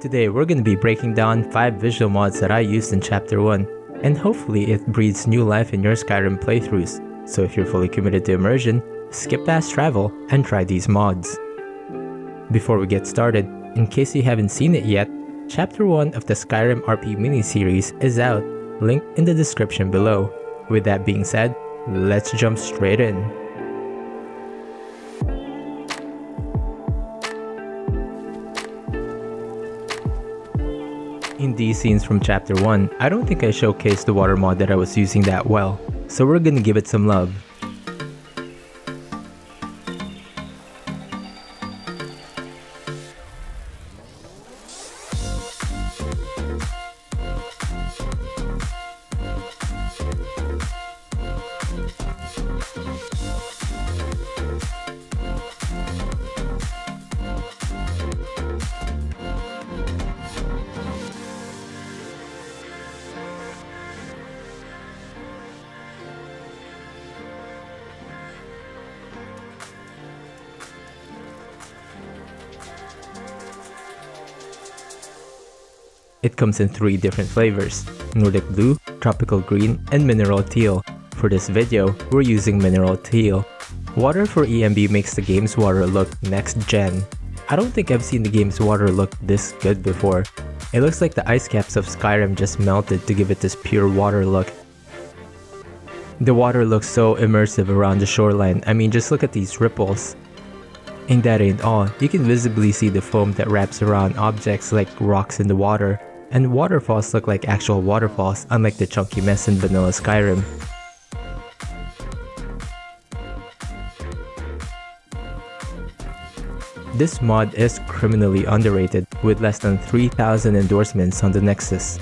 Today we're going to be breaking down 5 visual mods that I used in chapter 1, and hopefully it breathes new life in your Skyrim playthroughs, so if you're fully committed to immersion, skip past travel and try these mods. Before we get started, in case you haven't seen it yet, chapter 1 of the Skyrim RP miniseries is out, linked in the description below. With that being said, let's jump straight in. In these scenes from chapter 1, I don't think I showcased the water mod that I was using that well, so we're gonna give it some love. It comes in 3 different flavors, Nordic Blue, Tropical Green, and Mineral Teal. For this video, we're using Mineral Teal. Water for ENB makes the game's water look next gen. I don't think I've seen the game's water look this good before. It looks like the ice caps of Skyrim just melted to give it this pure water look. The water looks so immersive around the shoreline, I mean just look at these ripples. And that ain't all, you can visibly see the foam that wraps around objects like rocks in the water. And waterfalls look like actual waterfalls, unlike the chunky mess in vanilla Skyrim. This mod is criminally underrated, with less than 3,000 endorsements on the Nexus.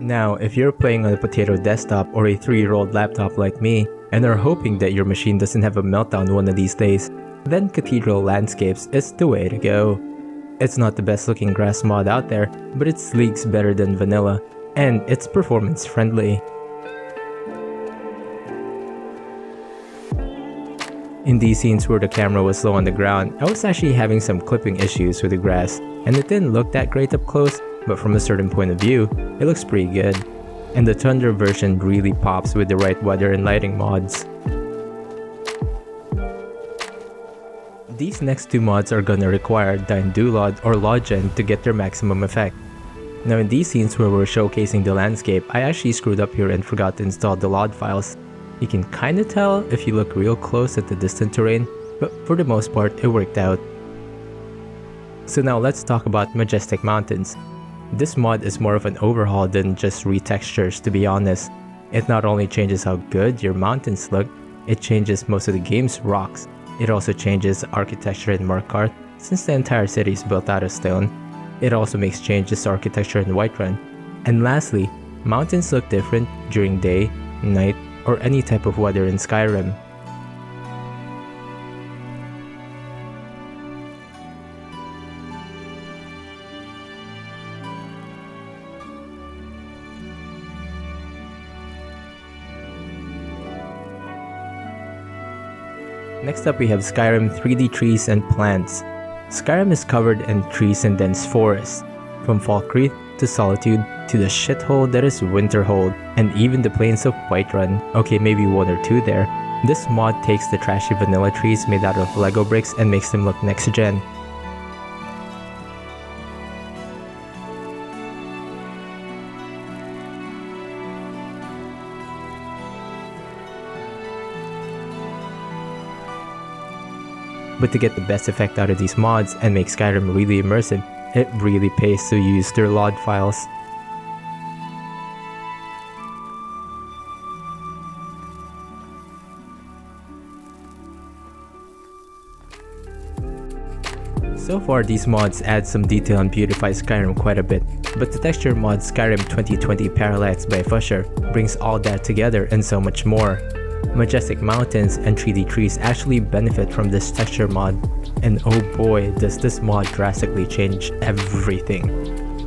Now, if you're playing on a potato desktop or a 3-year-old laptop like me, and are hoping that your machine doesn't have a meltdown one of these days, then Cathedral Landscapes is the way to go. It's not the best looking grass mod out there, but it sleeks better than vanilla, and it's performance friendly. In these scenes where the camera was low on the ground, I was actually having some clipping issues with the grass, and it didn't look that great up close, but from a certain point of view, it looks pretty good. And the Thunder version really pops with the right weather and lighting mods. These next 2 mods are gonna require DynDOLOD or LODGen to get their maximum effect. Now in these scenes where we're showcasing the landscape, I actually screwed up here and forgot to install the LOD files. You can kinda tell if you look real close at the distant terrain, but for the most part it worked out. So now let's talk about Majestic Mountains. This mod is more of an overhaul than just retextures, to be honest. It not only changes how good your mountains look, it changes most of the game's rocks. It also changes architecture in Mark Karth, since the entire city is built out of stone. It also makes changes to architecture in Whiterun. And lastly, mountains look different during day, night, or any type of weather in Skyrim. Next up we have Skyrim 3D Trees and Plants. Skyrim is covered in trees and dense forests, from Falkreath to Solitude to the shithole that is Winterhold, and even the plains of Whiterun. Okay, maybe 1 or 2 there. This mod takes the trashy vanilla trees made out of Lego bricks and makes them look next gen. But to get the best effect out of these mods and make Skyrim really immersive, it really pays to use their LOD files. So far these mods add some detail and beautify Skyrim quite a bit, but the texture mod Skyrim 2020 Parallax by Fusher brings all that together and so much more. Majestic Mountains and 3D Trees actually benefit from this texture mod, and oh boy does this mod drastically change everything.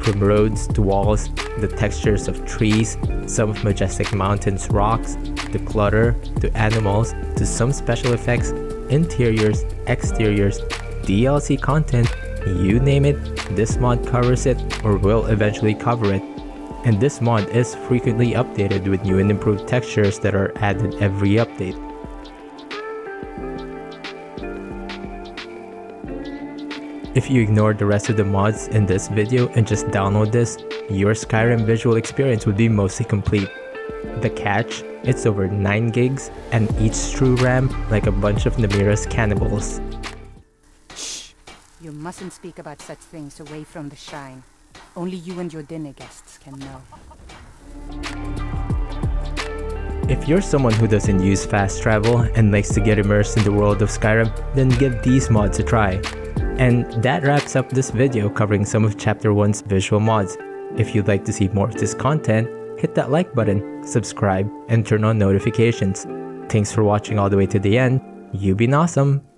From roads to walls, the textures of trees, some of Majestic Mountains rocks, the clutter, to animals, to some special effects, interiors, exteriors, DLC content, you name it, this mod covers it or will eventually cover it. And this mod is frequently updated with new and improved textures that are added every update. If you ignore the rest of the mods in this video and just download this, your Skyrim visual experience would be mostly complete. The catch, it's over 9 gigs and eats true RAM like a bunch of Namira's cannibals. Shh! You mustn't speak about such things away from the shrine. Only you and your dinner guests can know. If you're someone who doesn't use fast travel and likes to get immersed in the world of Skyrim, then give these mods a try. And that wraps up this video covering some of Chapter 1's visual mods. If you'd like to see more of this content, hit that like button, subscribe, and turn on notifications. Thanks for watching all the way to the end. You've been awesome!